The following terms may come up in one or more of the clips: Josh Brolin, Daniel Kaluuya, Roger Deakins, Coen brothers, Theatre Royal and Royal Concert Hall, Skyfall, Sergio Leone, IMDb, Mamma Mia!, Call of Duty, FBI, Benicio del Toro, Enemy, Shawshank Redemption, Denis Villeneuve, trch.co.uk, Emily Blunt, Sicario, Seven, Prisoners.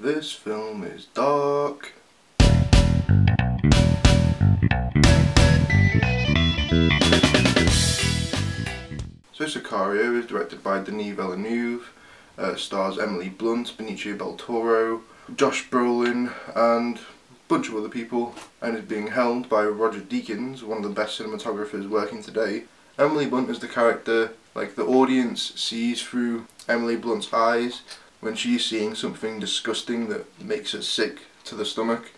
This film is dark. So Sicario is directed by Denis Villeneuve, stars Emily Blunt, Benicio del Toro, Josh Brolin and a bunch of other people, and is being helmed by Roger Deakins, one of the best cinematographers working today. Emily Blunt is the character, like the audience sees through Emily Blunt's eyes when she's seeing something disgusting that makes us sick to the stomach.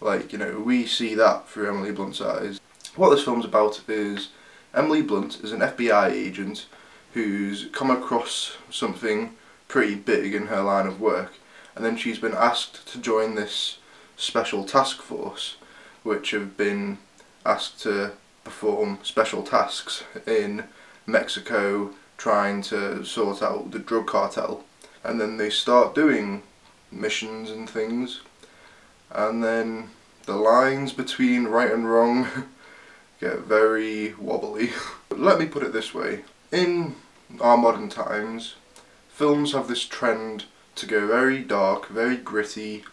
Like, you know, we see that through Emily Blunt's eyes. What this film's about is Emily Blunt is an FBI agent who's come across something pretty big in her line of work, and then she's been asked to join this special task force, which have been asked to perform special tasks in Mexico trying to sort out the drug cartel. And then they start doing missions and things, and then the lines between right and wrong get very wobbly. But let me put it this way, in our modern times, films have this trend to go very dark, very gritty,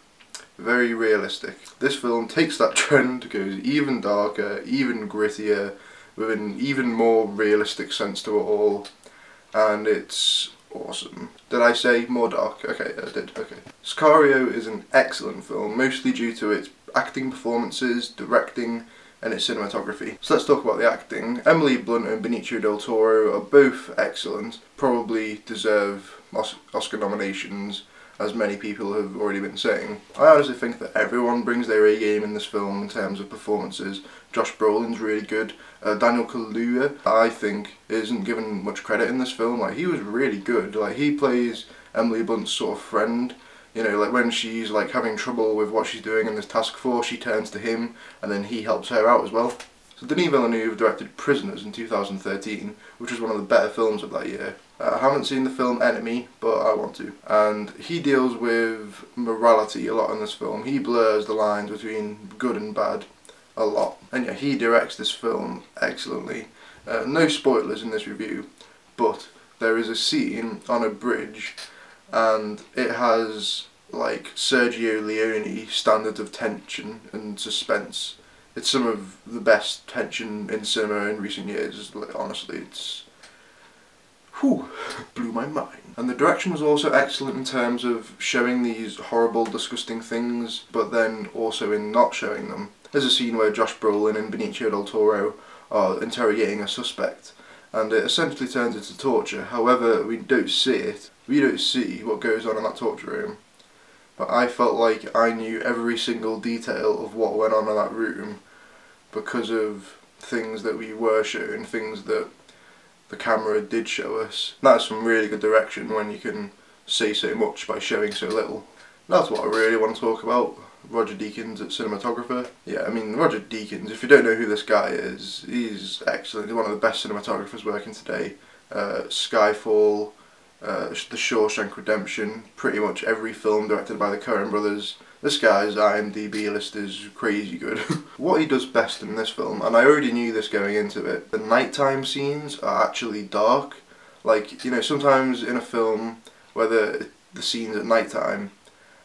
very realistic. This film takes that trend, goes even darker, even grittier, with an even more realistic sense to it all, and it's awesome. Did I say more dark? Okay, I did, okay. Sicario is an excellent film, mostly due to its acting performances, directing, and its cinematography. So let's talk about the acting. Emily Blunt and Benicio del Toro are both excellent, probably deserve Oscar nominations, as many people have already been saying. I honestly think that everyone brings their A game in this film in terms of performances. Josh Brolin's really good. Daniel Kaluuya, I think, isn't given much credit in this film. Like, he was really good. Like, he plays Emily Blunt's sort of friend. You know, like when she's like having trouble with what she's doing in this task force, she turns to him and then he helps her out as well. So Denis Villeneuve directed Prisoners in 2013, which was one of the better films of that year. I haven't seen the film Enemy, but I want to. And he deals with morality a lot in this film. He blurs the lines between good and bad a lot. And yeah, he directs this film excellently. No spoilers in this review, but there is a scene on a bridge and it has like Sergio Leone standards of tension and suspense. It's some of the best tension in cinema in recent years, like, honestly, it's... whew, blew my mind. And the direction was also excellent in terms of showing these horrible, disgusting things, but then also in not showing them. There's a scene where Josh Brolin and Benicio del Toro are interrogating a suspect, and it essentially turns into torture. However, we don't see it. We don't see what goes on in that torture room. But I felt like I knew every single detail of what went on in that room because of things that we were shown, things that the camera did show us. That's some really good direction when you can say so much by showing so little. That's what I really want to talk about. Roger Deakins at cinematographer. Yeah, I mean, Roger Deakins, if you don't know who this guy is, he's excellent. He's one of the best cinematographers working today. Skyfall, the Shawshank Redemption, pretty much every film directed by the Coen brothers. This guy's IMDb list is crazy good. What he does best in this film, and I already knew this going into it, the nighttime scenes are actually dark. Like, you know, sometimes in a film, whether the scenes at nighttime,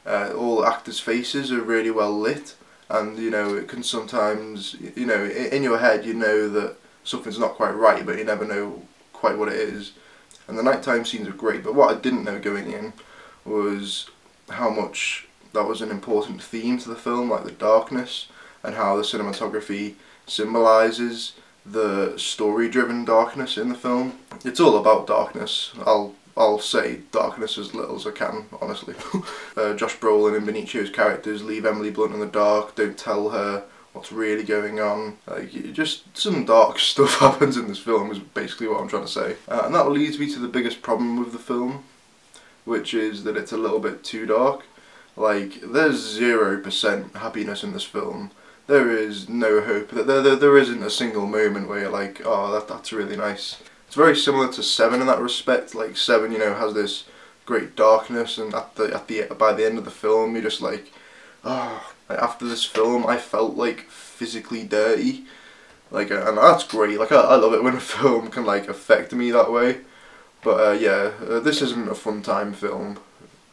all actors' faces are really well lit, and, you know, it can sometimes, you know, in your head you know that something's not quite right, but you never know quite what it is. And the nighttime scenes are great, but what I didn't know going in was how much that was an important theme to the film, like the darkness, and how the cinematography symbolises the story-driven darkness in the film. It's all about darkness. I'll say darkness as little as I can, honestly. Josh Brolin and Benicio's characters leave Emily Blunt in the dark, don't tell her what's really going on. Like, just some dark stuff happens in this film is basically what I'm trying to say. And that leads me to the biggest problem with the film, which is that it's a little bit too dark. Like, there's 0% happiness in this film. There is no hope. There isn't a single moment where you're like, oh, that's really nice. It's very similar to Seven in that respect. Like, Seven, you know, has this great darkness, and by the end of the film, you're just like, oh. After this film, I felt like physically dirty, like, and that's great. Like, I love it when a film can like affect me that way. But yeah, this isn't a fun time film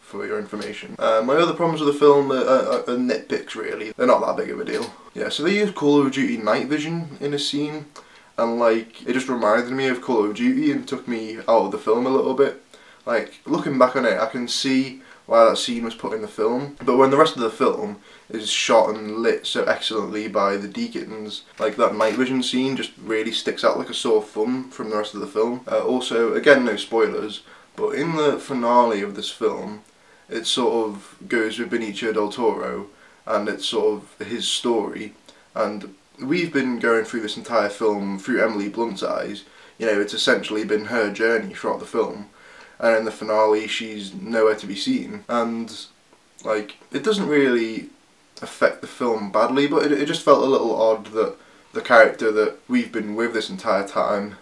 for your information. My other problems with the film are nitpicks really. They're not that big of a deal. Yeah, so they use Call of Duty night vision in a scene, and like, it just reminded me of Call of Duty and took me out of the film a little bit. Like, looking back on it, I can see why that scene was put in the film, but when the rest of the film is shot and lit so excellently by the Deakins, like, that night vision scene just really sticks out like a sore thumb from the rest of the film. Also, again, no spoilers, but in the finale of this film, it sort of goes with Benicio del Toro, and it's sort of his story, and we've been going through this entire film through Emily Blunt's eyes. You know, it's essentially been her journey throughout the film. And in the finale, she's nowhere to be seen, and like, it doesn't really affect the film badly, but it just felt a little odd that the character that we've been with this entire time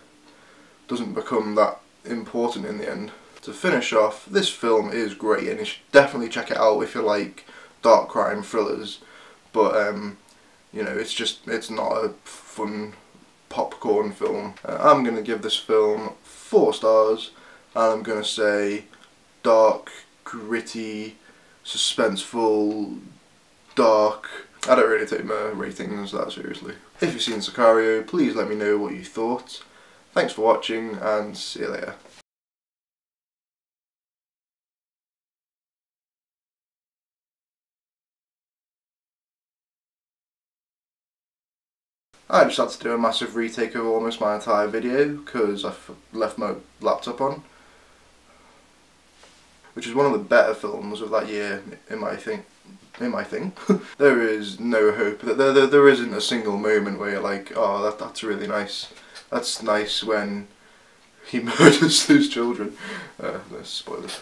doesn't become that important in the end. To finish off, this film is great, and you should definitely check it out if you like dark crime thrillers, but you know, it's just, it's not a fun popcorn film. I'm going to give this film 4 stars. And I'm going to say dark, gritty, suspenseful, dark. I don't really take my ratings that seriously. If you've seen Sicario, please let me know what you thought. Thanks for watching, and see you later. I just had to do a massive retake of almost my entire video because I left my laptop on, which is one of the better films of that year, in my thing. There is no hope. There isn't a single moment where you're like, oh, that's really nice. That's nice when he murders those children. No spoilers.